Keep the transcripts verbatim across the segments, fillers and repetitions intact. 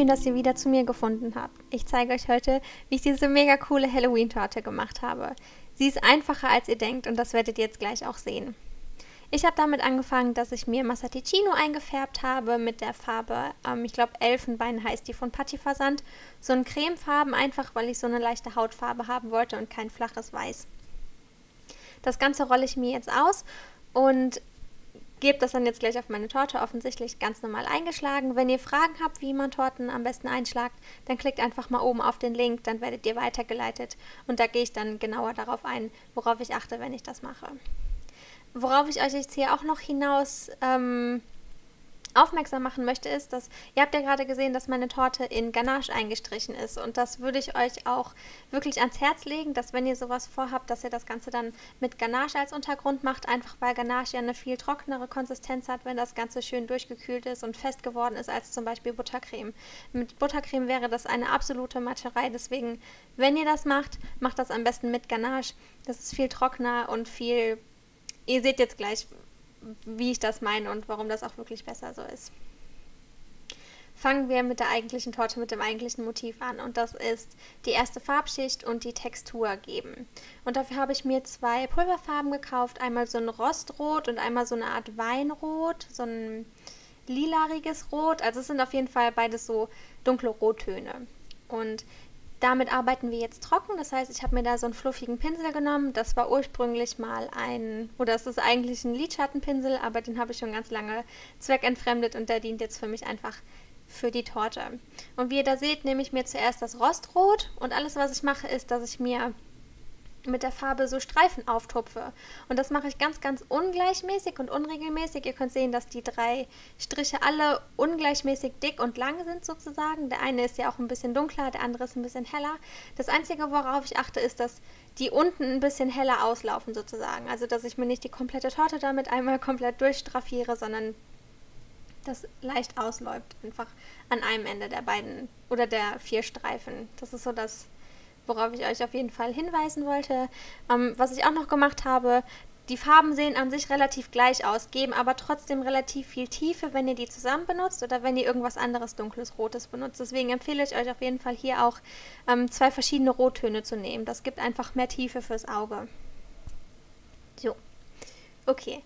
schön, dass ihr wieder zu mir gefunden habt. Ich zeige euch heute, wie ich diese mega coole Halloween-Torte gemacht habe. Sie ist einfacher, als ihr denkt, und das werdet ihr jetzt gleich auch sehen. Ich habe damit angefangen, dass ich mir Massatticino eingefärbt habe mit der Farbe, ähm, ich glaube Elfenbein heißt die, von Pati-Versand. So einen Cremefarben, einfach weil ich so eine leichte Hautfarbe haben wollte und kein flaches Weiß. Das Ganze rolle ich mir jetzt aus und gebe das dann jetzt gleich auf meine Torte, offensichtlich ganz normal eingeschlagen. Wenn ihr Fragen habt, wie man Torten am besten einschlagt, dann klickt einfach mal oben auf den Link, dann werdet ihr weitergeleitet. Und da gehe ich dann genauer darauf ein, worauf ich achte, wenn ich das mache. Worauf ich euch jetzt hier auch noch hinaus ähm, aufmerksam machen möchte, ist, dass ihr habt ja gerade gesehen, dass meine Torte in Ganache eingestrichen ist. Und das würde ich euch auch wirklich ans Herz legen, dass wenn ihr sowas vorhabt, dass ihr das Ganze dann mit Ganache als Untergrund macht, einfach weil Ganache ja eine viel trockenere Konsistenz hat, wenn das Ganze schön durchgekühlt ist und fest geworden ist, als zum Beispiel Buttercreme. Mit Buttercreme wäre das eine absolute Matscherei, deswegen, wenn ihr das macht, macht das am besten mit Ganache. Das ist viel trockener und viel... Ihr seht jetzt gleich, wie ich das meine und warum das auch wirklich besser so ist. Fangen wir mit der eigentlichen Torte, mit dem eigentlichen Motiv an, und das ist die erste Farbschicht und die Textur geben. Und dafür habe ich mir zwei Pulverfarben gekauft, einmal so ein Rostrot und einmal so eine Art Weinrot, so ein lilariges Rot, also es sind auf jeden Fall beides so dunkle Rottöne. Und damit arbeiten wir jetzt trocken, das heißt, ich habe mir da so einen fluffigen Pinsel genommen. Das war ursprünglich mal ein, oder es ist eigentlich ein Lidschattenpinsel, aber den habe ich schon ganz lange zweckentfremdet und der dient jetzt für mich einfach für die Torte. Und wie ihr da seht, nehme ich mir zuerst das Rostrot und alles, was ich mache, ist, dass ich mir mit der Farbe so Streifen auftupfe. Und das mache ich ganz, ganz ungleichmäßig und unregelmäßig. Ihr könnt sehen, dass die drei Striche alle ungleichmäßig dick und lang sind sozusagen. Der eine ist ja auch ein bisschen dunkler, der andere ist ein bisschen heller. Das Einzige, worauf ich achte, ist, dass die unten ein bisschen heller auslaufen sozusagen. Also, dass ich mir nicht die komplette Torte damit einmal komplett durchstraffiere, sondern das leicht ausläuft. Einfach an einem Ende der beiden oder der vier Streifen. Das ist so das... worauf ich euch auf jeden Fall hinweisen wollte. Ähm, was ich auch noch gemacht habe, die Farben sehen an sich relativ gleich aus, geben aber trotzdem relativ viel Tiefe, wenn ihr die zusammen benutzt oder wenn ihr irgendwas anderes dunkles Rotes benutzt. Deswegen empfehle ich euch auf jeden Fall hier auch ähm, zwei verschiedene Rottöne zu nehmen. Das gibt einfach mehr Tiefe fürs Auge. So, okay.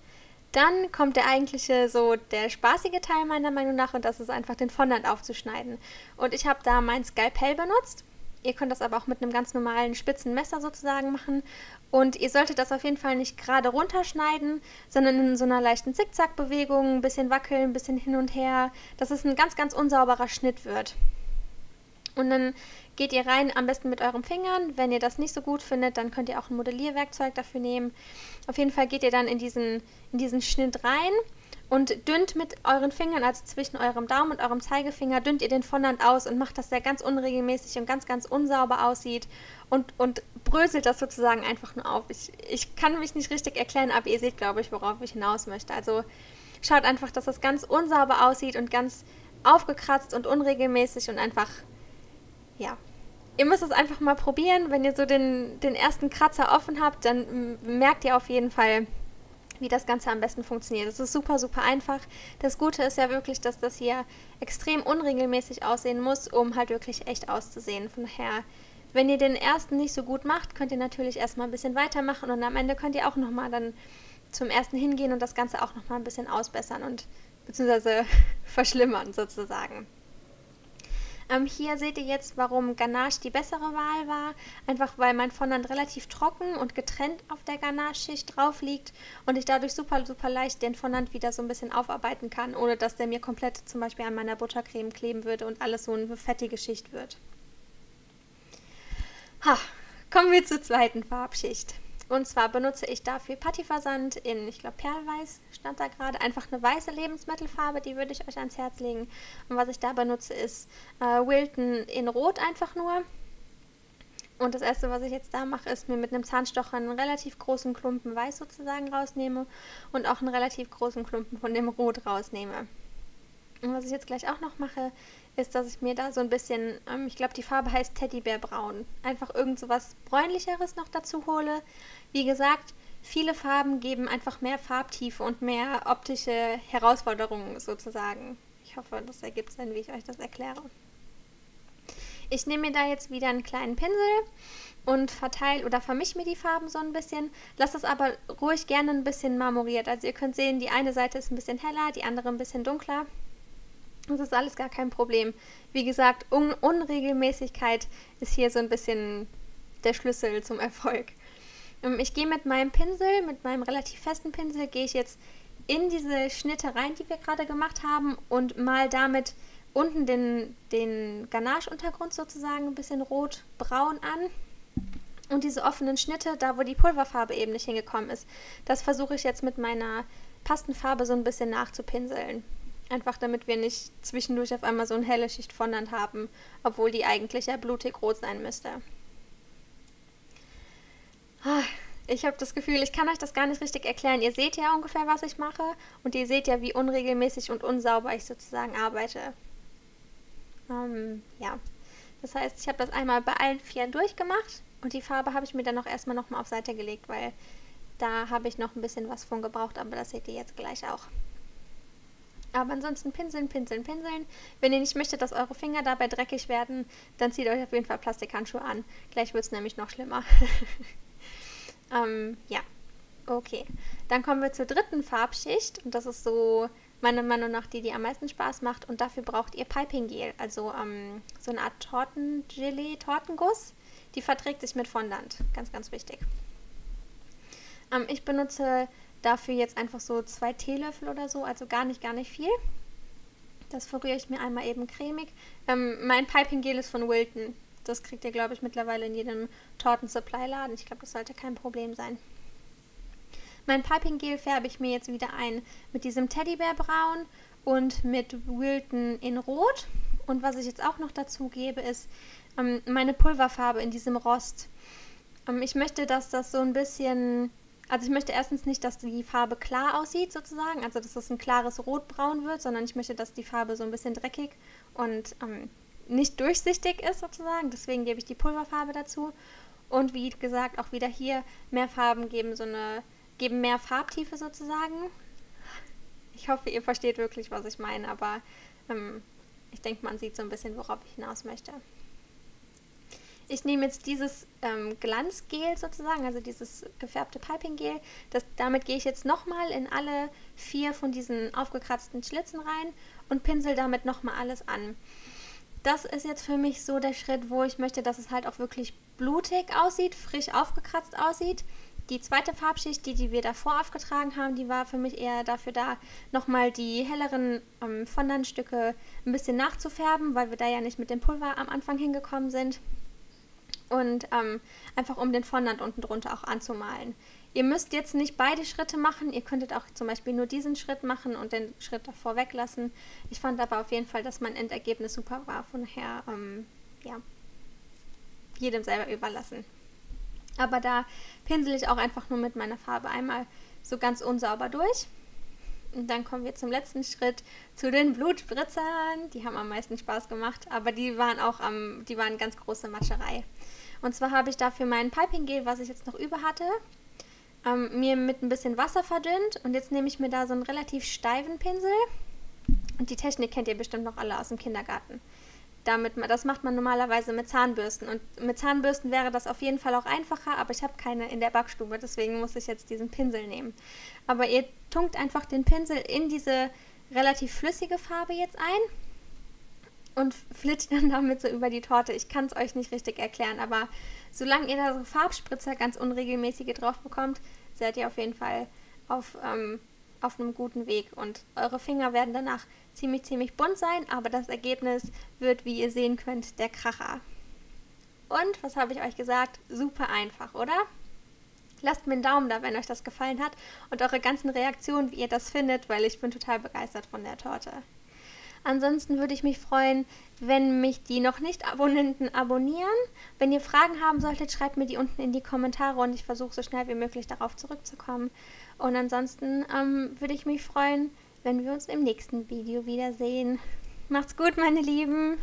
Dann kommt der eigentliche, so der spaßige Teil meiner Meinung nach, und das ist einfach den Fondant aufzuschneiden. Und ich habe da mein Skalpell benutzt. Ihr könnt das aber auch mit einem ganz normalen spitzen Messer sozusagen machen. Und ihr solltet das auf jeden Fall nicht gerade runterschneiden, sondern in so einer leichten Zickzackbewegung, ein bisschen wackeln, ein bisschen hin und her, dass es ein ganz, ganz unsauberer Schnitt wird. Und dann geht ihr rein, am besten mit euren Fingern. Wenn ihr das nicht so gut findet, dann könnt ihr auch ein Modellierwerkzeug dafür nehmen. Auf jeden Fall geht ihr dann in diesen, in diesen Schnitt rein und dünnt mit euren Fingern, also zwischen eurem Daumen und eurem Zeigefinger, dünnt ihr den Fondant aus und macht, dass der ganz unregelmäßig und ganz, ganz unsauber aussieht und, und bröselt das sozusagen einfach nur auf. Ich, ich kann mich nicht richtig erklären, aber ihr seht, glaube ich, worauf ich hinaus möchte. Also schaut einfach, dass das ganz unsauber aussieht und ganz aufgekratzt und unregelmäßig und einfach... Ja, ihr müsst es einfach mal probieren. Wenn ihr so den, den ersten Kratzer offen habt, dann merkt ihr auf jeden Fall, wie das Ganze am besten funktioniert. Es ist super, super einfach. Das Gute ist ja wirklich, dass das hier extrem unregelmäßig aussehen muss, um halt wirklich echt auszusehen. Von daher, wenn ihr den ersten nicht so gut macht, könnt ihr natürlich erstmal ein bisschen weitermachen und am Ende könnt ihr auch nochmal dann zum ersten hingehen und das Ganze auch nochmal ein bisschen ausbessern und beziehungsweise verschlimmern sozusagen. Ähm, hier seht ihr jetzt, warum Ganache die bessere Wahl war. Einfach weil mein Fondant relativ trocken und getrennt auf der Ganache-Schicht drauf liegt und ich dadurch super, super leicht den Fondant wieder so ein bisschen aufarbeiten kann, ohne dass der mir komplett zum Beispiel an meiner Buttercreme kleben würde und alles so eine fettige Schicht wird. Ha, kommen wir zur zweiten Farbschicht. Und zwar benutze ich dafür Pati-Versand in, ich glaube, Perlweiß stand da gerade. Einfach eine weiße Lebensmittelfarbe, die würde ich euch ans Herz legen. Und was ich da benutze, ist äh, Wilton in Rot einfach nur. Und das erste, was ich jetzt da mache, ist mir mit einem Zahnstocher einen relativ großen Klumpen Weiß sozusagen rausnehme und auch einen relativ großen Klumpen von dem Rot rausnehme. Und was ich jetzt gleich auch noch mache, ist, dass ich mir da so ein bisschen, ähm, ich glaube, die Farbe heißt Teddybärbraun, einfach irgend so was Bräunlicheres noch dazu hole. Wie gesagt, viele Farben geben einfach mehr Farbtiefe und mehr optische Herausforderungen sozusagen. Ich hoffe, das ergibt Sinn, wie ich euch das erkläre. Ich nehme mir da jetzt wieder einen kleinen Pinsel und verteile oder vermische mir die Farben so ein bisschen. Lasst das aber ruhig gerne ein bisschen marmoriert. Also ihr könnt sehen, die eine Seite ist ein bisschen heller, die andere ein bisschen dunkler. Das ist alles gar kein Problem. Wie gesagt, Un- Unregelmäßigkeit ist hier so ein bisschen der Schlüssel zum Erfolg. Ich gehe mit meinem Pinsel, mit meinem relativ festen Pinsel, gehe ich jetzt in diese Schnitte rein, die wir gerade gemacht haben, und mal damit unten den, den Ganache-Untergrund sozusagen ein bisschen rot-braun an. Und diese offenen Schnitte, da wo die Pulverfarbe eben nicht hingekommen ist, das versuche ich jetzt mit meiner Pastenfarbe so ein bisschen nachzupinseln. Einfach damit wir nicht zwischendurch auf einmal so eine helle Schicht Fondant haben, obwohl die eigentlich ja blutig rot sein müsste. Ich habe das Gefühl, ich kann euch das gar nicht richtig erklären. Ihr seht ja ungefähr, was ich mache, und ihr seht ja, wie unregelmäßig und unsauber ich sozusagen arbeite. Ähm, ja, das heißt, ich habe das einmal bei allen vier durchgemacht und die Farbe habe ich mir dann auch erstmal nochmal auf Seite gelegt, weil da habe ich noch ein bisschen was von gebraucht, aber das seht ihr jetzt gleich auch. Aber ansonsten pinseln, pinseln, pinseln. Wenn ihr nicht möchtet, dass eure Finger dabei dreckig werden, dann zieht euch auf jeden Fall Plastikhandschuhe an. Gleich wird es nämlich noch schlimmer. ähm, ja, okay. Dann kommen wir zur dritten Farbschicht. Und das ist so meiner Meinung nach die, die am meisten Spaß macht. Und dafür braucht ihr Piping-Gel, also ähm, so eine Art Tortengelee, Tortenguss. Die verträgt sich mit Fondant. Ganz, ganz wichtig. Ähm, ich benutze dafür jetzt einfach so zwei Teelöffel oder so, also gar nicht, gar nicht viel. Das verrühre ich mir einmal eben cremig. Ähm, mein Piping-Gel ist von Wilton. Das kriegt ihr, glaube ich, mittlerweile in jedem Torten-Supply-Laden. Ich glaube, das sollte kein Problem sein. Mein Piping-Gel färbe ich mir jetzt wieder ein mit diesem Teddybär-Braun und mit Wilton in Rot. Und was ich jetzt auch noch dazu gebe, ist ähm, meine Pulverfarbe in diesem Rost. Ähm, ich möchte, dass das so ein bisschen... Also ich möchte erstens nicht, dass die Farbe klar aussieht sozusagen, also dass es ein klares Rotbraun wird, sondern ich möchte, dass die Farbe so ein bisschen dreckig und ähm, nicht durchsichtig ist sozusagen. Deswegen gebe ich die Pulverfarbe dazu. Und wie gesagt, auch wieder hier, mehr Farben geben, so eine, geben mehr Farbtiefe sozusagen. Ich hoffe, ihr versteht wirklich, was ich meine, aber ähm, ich denke, man sieht so ein bisschen, worauf ich hinaus möchte. Ich nehme jetzt dieses ähm, Glanzgel sozusagen, also dieses gefärbte Piping-Gel. Damit gehe ich jetzt nochmal in alle vier von diesen aufgekratzten Schlitzen rein und pinsel damit nochmal alles an. Das ist jetzt für mich so der Schritt, wo ich möchte, dass es halt auch wirklich blutig aussieht, frisch aufgekratzt aussieht. Die zweite Farbschicht, die, die wir davor aufgetragen haben, die war für mich eher dafür da, nochmal die helleren ähm, Fondantstücke ein bisschen nachzufärben, weil wir da ja nicht mit dem Pulver am Anfang hingekommen sind. Und ähm, einfach um den Fondant unten drunter auch anzumalen. Ihr müsst jetzt nicht beide Schritte machen. Ihr könntet auch zum Beispiel nur diesen Schritt machen und den Schritt davor weglassen. Ich fand aber auf jeden Fall, dass mein Endergebnis super war. Von daher, ähm, ja, jedem selber überlassen. Aber da pinsel ich auch einfach nur mit meiner Farbe einmal so ganz unsauber durch. Und dann kommen wir zum letzten Schritt, zu den Blutspritzern. Die haben am meisten Spaß gemacht, aber die waren auch am, die waren ganz große Mascherei. Und zwar habe ich dafür mein Piping-Gel, was ich jetzt noch über hatte, ähm, mir mit ein bisschen Wasser verdünnt. Und jetzt nehme ich mir da so einen relativ steifen Pinsel. Und die Technik kennt ihr bestimmt noch alle aus dem Kindergarten. Damit, das macht man normalerweise mit Zahnbürsten. Und mit Zahnbürsten wäre das auf jeden Fall auch einfacher, aber ich habe keine in der Backstube, deswegen muss ich jetzt diesen Pinsel nehmen. Aber ihr tunkt einfach den Pinsel in diese relativ flüssige Farbe jetzt ein und flitscht dann damit so über die Torte. Ich kann es euch nicht richtig erklären, aber solange ihr da so Farbspritzer, ganz unregelmäßige drauf bekommt, seid ihr auf jeden Fall auf... Ähm, auf einem guten Weg, und eure Finger werden danach ziemlich, ziemlich bunt sein, aber das Ergebnis wird, wie ihr sehen könnt, der Kracher. Und, was habe ich euch gesagt? Super einfach, oder? Lasst mir einen Daumen da, wenn euch das gefallen hat, und eure ganzen Reaktionen, wie ihr das findet, weil ich bin total begeistert von der Torte. Ansonsten würde ich mich freuen, wenn mich die noch nicht Abonnenten abonnieren. Wenn ihr Fragen haben solltet, schreibt mir die unten in die Kommentare und ich versuche so schnell wie möglich darauf zurückzukommen. Und ansonsten ähm, würde ich mich freuen, wenn wir uns im nächsten Video wiedersehen. Macht's gut, meine Lieben!